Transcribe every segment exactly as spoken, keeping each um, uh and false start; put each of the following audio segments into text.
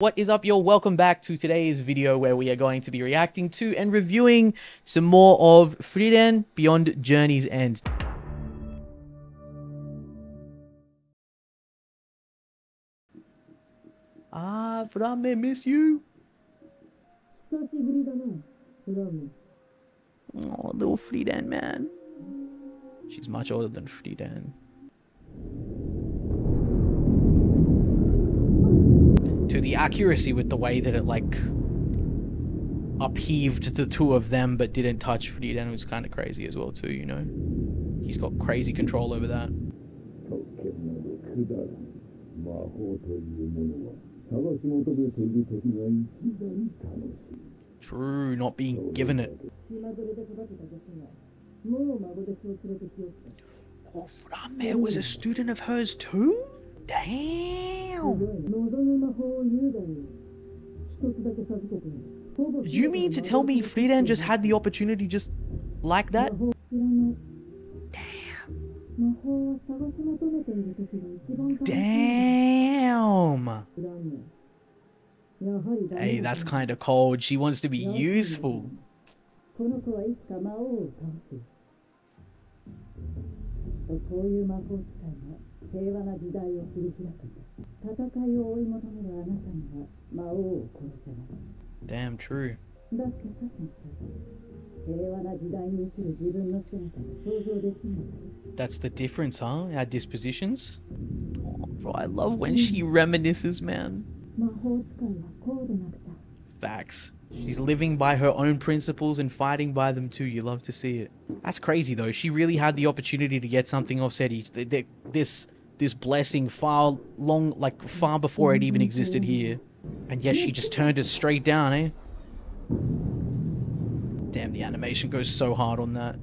What is up, y'all? Welcome back to today's video where we are going to be reacting to and reviewing some more of Frieren Beyond Journey's End. Ah, Flamme, miss you. Oh, little Frieren, man. She's much older than Frieren. To the accuracy with the way that it like upheaved the two of them but didn't touch Frieren was kind of crazy as well too, you know. He's got crazy control over that. True, not being given it. Oh, Flamme was a student of hers too? Damn! You mean to tell me Frieren just had the opportunity just like that? Damn! Damn! Hey, that's kind of cold. She wants to be useful. Damn true. That's the difference, huh? Our dispositions? Oh, bro, I love when she reminisces, man. Facts. She's living by her own principles and fighting by them too. You love to see it. That's crazy though. She really had the opportunity to get something off Serie. This this blessing far long, like far before it even existed here, and yet she just turned it straight down, eh? Damn, the animation goes so hard on that.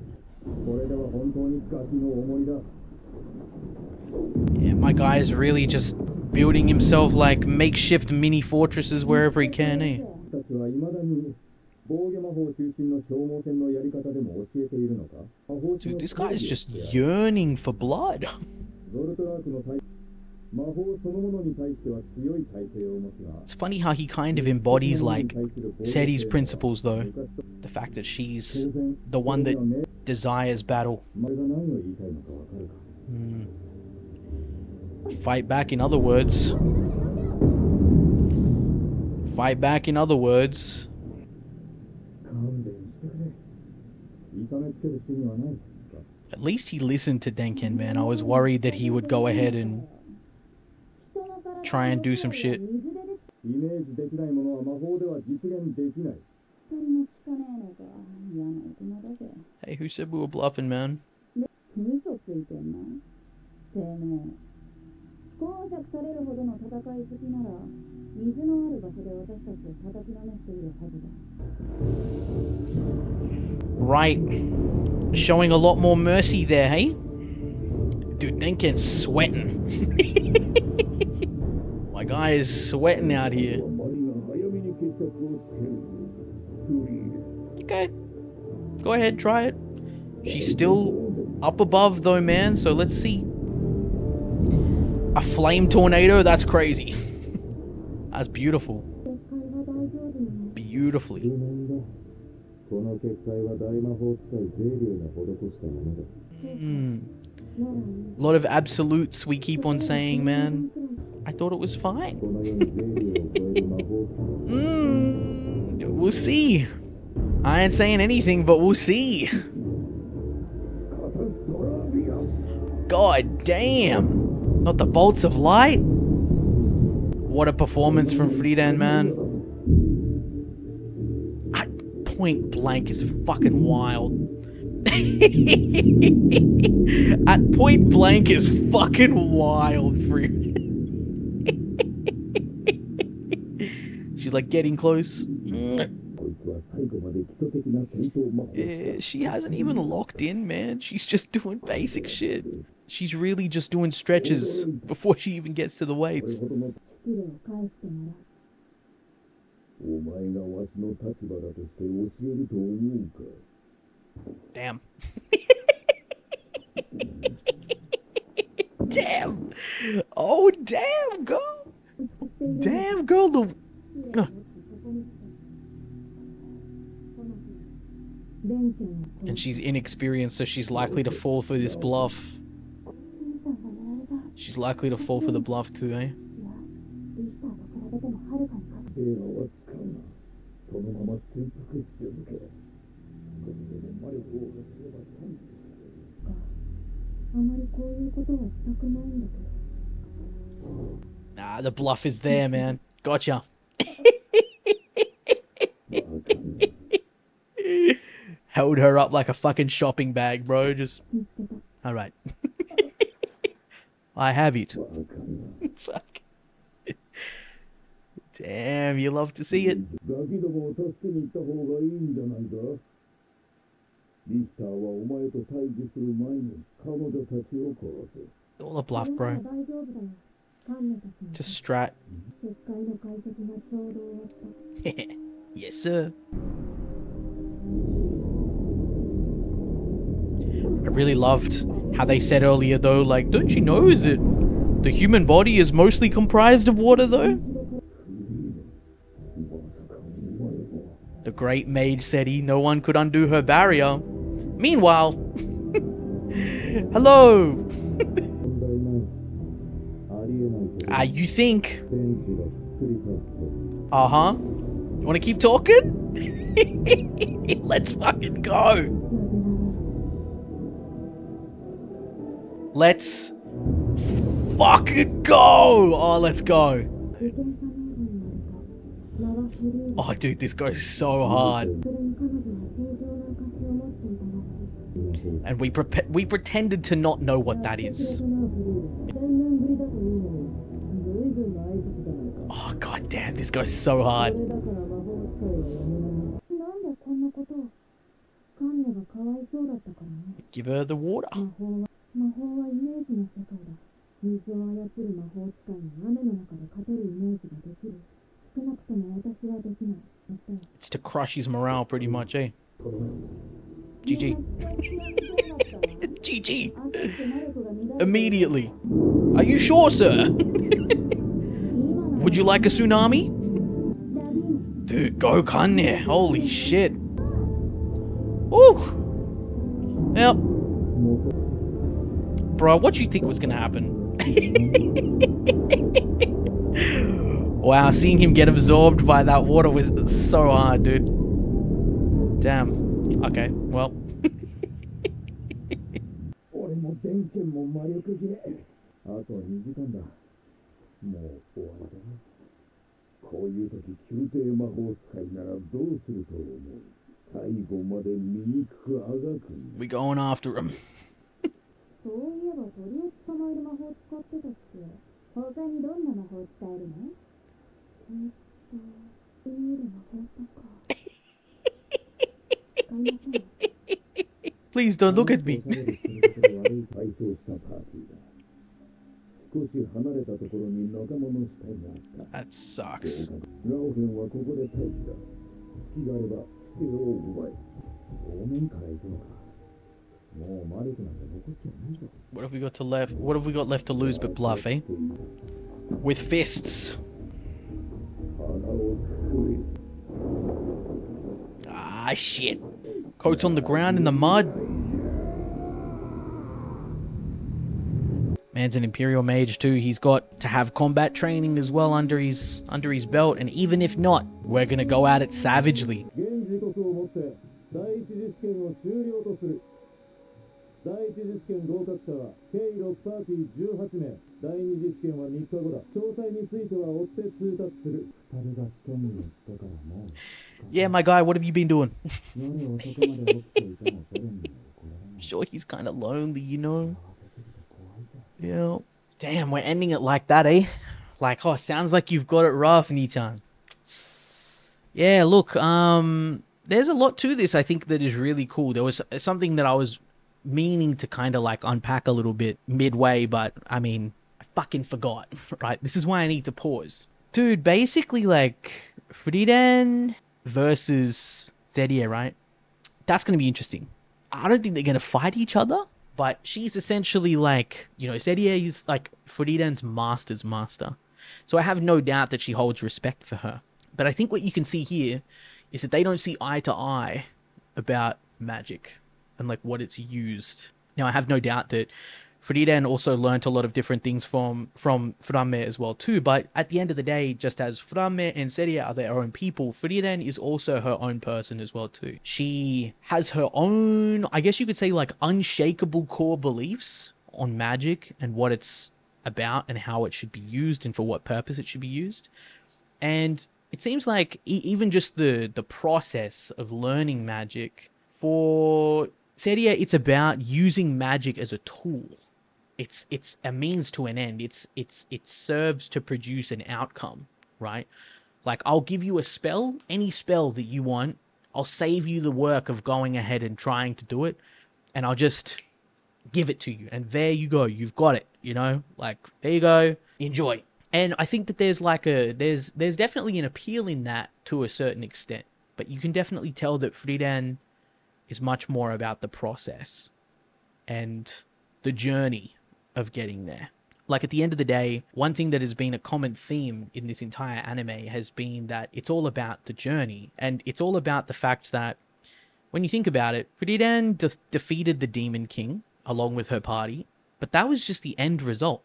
Yeah, my guy is really just building himself like makeshift mini fortresses wherever he can, eh? Dude, this guy is just yearning for blood. It's funny how he kind of embodies like Serie's principles though. The fact that she's the one that desires battle. Mm. Fight back in other words. Fight back in other words. At least he listened to Denkin, man. I was worried that he would go ahead and try and do some shit. Hey, who said we were bluffing, man? Right. Showing a lot more mercy there, hey? Dude, Denkin's sweating. My guy is sweating out here. Okay. Go ahead, try it. She's still up above though, man, so let's see. A flame tornado? That's crazy. That's beautiful. Beautifully. Mm. A lot of absolutes we keep on saying, man. I thought it was fine. mm. We'll see. I ain't saying anything, but we'll see. God damn. Not the bolts of light? What a performance from Frieren, man. At point blank is fucking wild. At point blank is fucking wild, Frieren. She's like getting close. Yeah, she hasn't even locked in, man. She's just doing basic shit. She's really just doing stretches before she even gets to the weights. Damn. Damn. Oh, damn, girl. Damn, girl. The Ah. And she's inexperienced, so she's likely to fall for this bluff. She's likely to fall for the bluff too, eh? Nah, the bluff is there, man. Gotcha. Held her up like a fucking shopping bag, bro. Just... Alright. I have it. Fuck. Damn, you love to see it. All a bluff, bro. To strat. Yes, sir. I really loved how they said earlier, though, like, don't you know that the human body is mostly comprised of water, though? The great mage said he no one could undo her barrier. Meanwhile... Hello! Ah, uh, you think... Uh-huh. You want to keep talking? Let's fucking go! Let's fucking go! Oh, let's go. Oh, dude, this goes so hard. And we pre we pretended to not know what that is. Oh, god damn, this goes so hard. Give her the water. It's to crush his morale pretty much, eh? G G. G G. Immediately. Are you sure, sir? Would you like a tsunami? Dude, go Kanye. Holy shit. Ooh. Yep. Bro, what do you think was gonna happen? Wow, seeing him get absorbed by that water was so hard, dude. Damn. Okay, well. We going after him. Please don't look at me. That sucks. What have we got to left? What have we got left to lose but bluff, eh? With fists. Ah, shit. Coat's on the ground in the mud. Man's an Imperial Mage too. He's got to have combat training as well under his under his belt. And even if not, we're gonna go at it savagely. Yeah, my guy, what have you been doing? Sure, he's kind of lonely, you know? Yeah. Damn, we're ending it like that, eh? Like, oh, sounds like you've got it rough, Nitan. Yeah, look, um, there's a lot to this, I think, that is really cool. There was something that I was... meaning to kind of like unpack a little bit midway, but I mean, I fucking forgot, right? This is why I need to pause. Dude, basically like Frieren versus Serie, right? That's going to be interesting. I don't think they're going to fight each other, but she's essentially like, you know, Serie is like Frieren's master's master. So I have no doubt that she holds respect for her. But I think what you can see here is that they don't see eye to eye about magic and like what it's used. Now, I have no doubt that Frieren also learnt a lot of different things from from Flamme as well too, but at the end of the day, just as Flamme and Serie are their own people, Frieren is also her own person as well too. She has her own, I guess you could say, like unshakable core beliefs on magic and what it's about and how it should be used and for what purpose it should be used. And it seems like e even just the the process of learning magic for Serie, it's about using magic as a tool. It's it's a means to an end. It's it's it serves to produce an outcome, right? Like, I'll give you a spell, any spell that you want. I'll save you the work of going ahead and trying to do it, and I'll just give it to you. And there you go. You've got it. You know, like, there you go. Enjoy. And I think that there's like a there's there's definitely an appeal in that to a certain extent. But you can definitely tell that Frieren is much more about the process and the journey of getting there. Like, at the end of the day, one thing that has been a common theme in this entire anime has been that it's all about the journey. And it's all about the fact that when you think about it, Frieren de defeated the Demon King along with her party, but that was just the end result.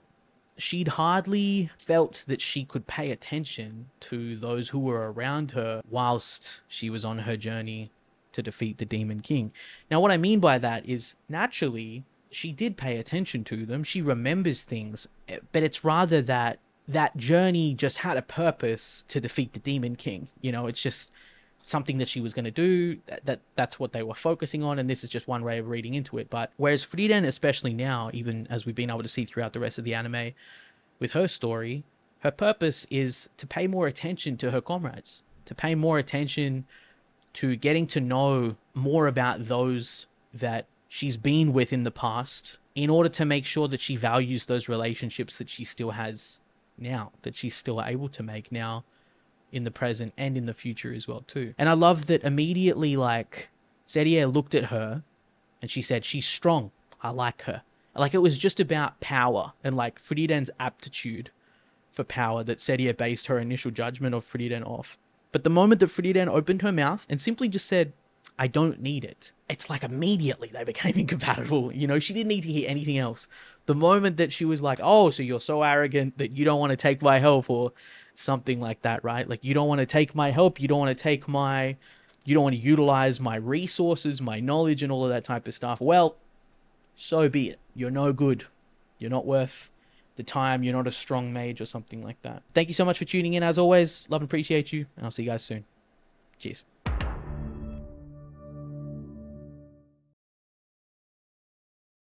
She'd hardly felt that she could pay attention to those who were around her whilst she was on her journey to defeat the Demon King. Now, what I mean by that is, naturally, she did pay attention to them. She remembers things, but it's rather that that journey just had a purpose to defeat the Demon King. You know, it's just something that she was going to do, that, that that's what they were focusing on, and this is just one way of reading into it. But whereas Frieren, especially now, even as we've been able to see throughout the rest of the anime with her story, her purpose is to pay more attention to her comrades, to pay more attention to getting to know more about those that she's been with in the past, in order to make sure that she values those relationships that she still has now, that she's still able to make now in the present and in the future as well too. And I love that immediately, like, Serie looked at her and she said, she's strong. I like her. Like, it was just about power and like Frieren's aptitude for power that Serie based her initial judgment of Frieren off. But the moment that Frieren opened her mouth and simply just said, I don't need it, it's like immediately they became incompatible. You know, she didn't need to hear anything else. The moment that she was like, oh, so you're so arrogant that you don't want to take my help or something like that, right? Like, you don't want to take my help. You don't want to take my, you don't want to utilize my resources, my knowledge and all of that type of stuff. Well, so be it. You're no good. You're not worth the time. You're not a strong mage or something like that. Thank you so much for tuning in. As always, love and appreciate you, and I'll see you guys soon. Cheers.